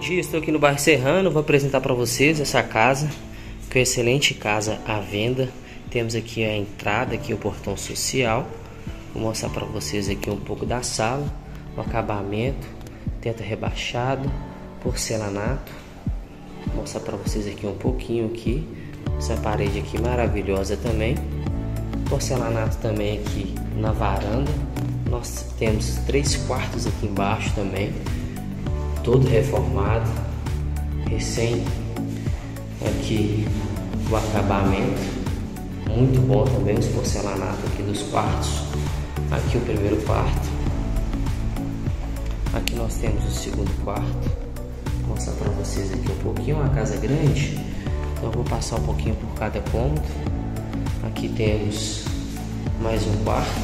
Bom dia, estou aqui no bairro Serrano, vou apresentar para vocês essa casa, que é uma excelente casa à venda. Temos aqui a entrada, aqui o portão social. Vou mostrar para vocês aqui um pouco da sala, o acabamento, teto rebaixado, porcelanato. Vou mostrar para vocês aqui um pouquinho aqui, essa parede aqui maravilhosa também. Porcelanato também aqui na varanda. Nós temos 3 quartos aqui embaixo também, todo reformado, recém aqui o acabamento, muito bom também os porcelanatos aqui dos quartos. Aqui o primeiro quarto, aqui nós temos o segundo quarto. Vou mostrar para vocês aqui um pouquinho, uma casa grande, então eu vou passar um pouquinho por cada cômodo. Aqui temos mais um quarto,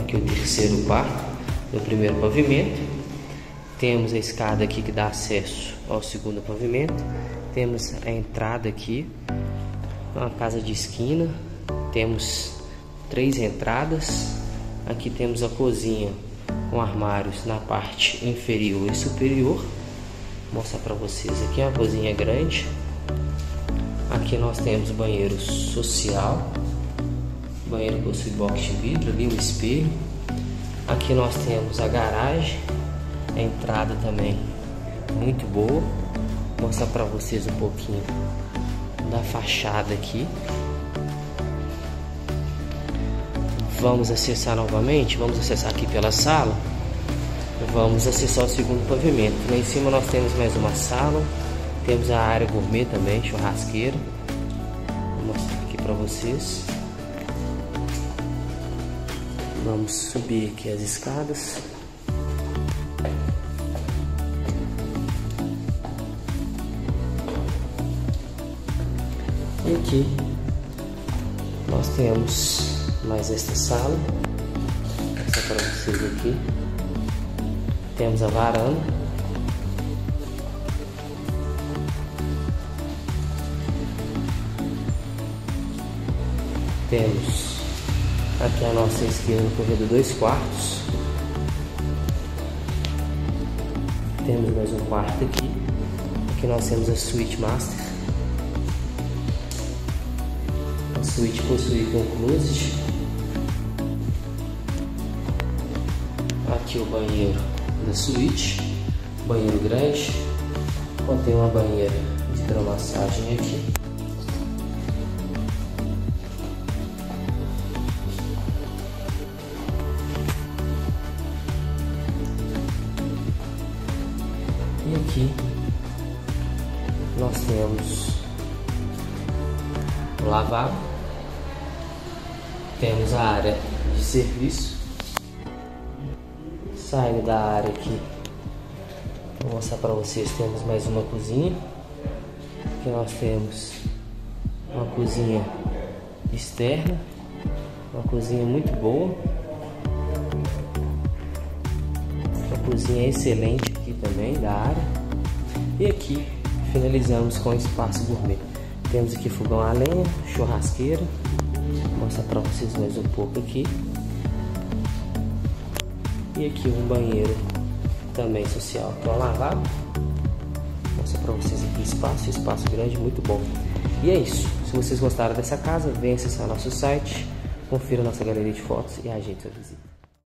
aqui o terceiro quarto do primeiro pavimento. Temos a escada aqui que dá acesso ao segundo pavimento. Temos a entrada aqui, uma casa de esquina. Temos 3 entradas. Aqui temos a cozinha com armários na parte inferior e superior. Vou mostrar para vocês aqui uma cozinha grande. Aqui nós temos banheiro social. Banheiro possui box de vidro, ali um espelho. Aqui nós temos a garagem. A entrada também muito boa. Vou mostrar para vocês um pouquinho da fachada aqui. Vamos acessar novamente, vamos acessar aqui pela sala. Vamos acessar o segundo pavimento. Lá em cima nós temos mais uma sala. Temos a área gourmet também, churrasqueira. Vou mostrar aqui para vocês. Vamos subir aqui as escadas. E aqui nós temos mais esta sala. Vou mostrar para vocês aqui. Temos a varanda. Temos aqui à nossa esquerda no corredor 2 quartos. Temos mais um quarto aqui. Aqui nós temos a suíte master. A suíte possui um closet. Aqui o banheiro da suíte, banheiro grande, contém uma banheira de hidromassagem aqui. E aqui nós temos o lavabo. Temos a área de serviço. Saindo da área aqui, vou mostrar para vocês, temos mais uma cozinha. Aqui nós temos uma cozinha externa, uma cozinha muito boa, uma cozinha excelente aqui também da área. E aqui finalizamos com o espaço gourmet. Temos aqui fogão a lenha, churrasqueira. Vou mostrar para vocês mais um pouco aqui. E aqui um banheiro também social, para lavar. Vou mostrar para vocês aqui espaço grande, muito bom. E é isso. Se vocês gostaram dessa casa, venham acessar nosso site, confira nossa galeria de fotos e ajeite a visita.